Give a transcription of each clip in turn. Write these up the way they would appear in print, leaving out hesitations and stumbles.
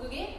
그게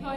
Hi.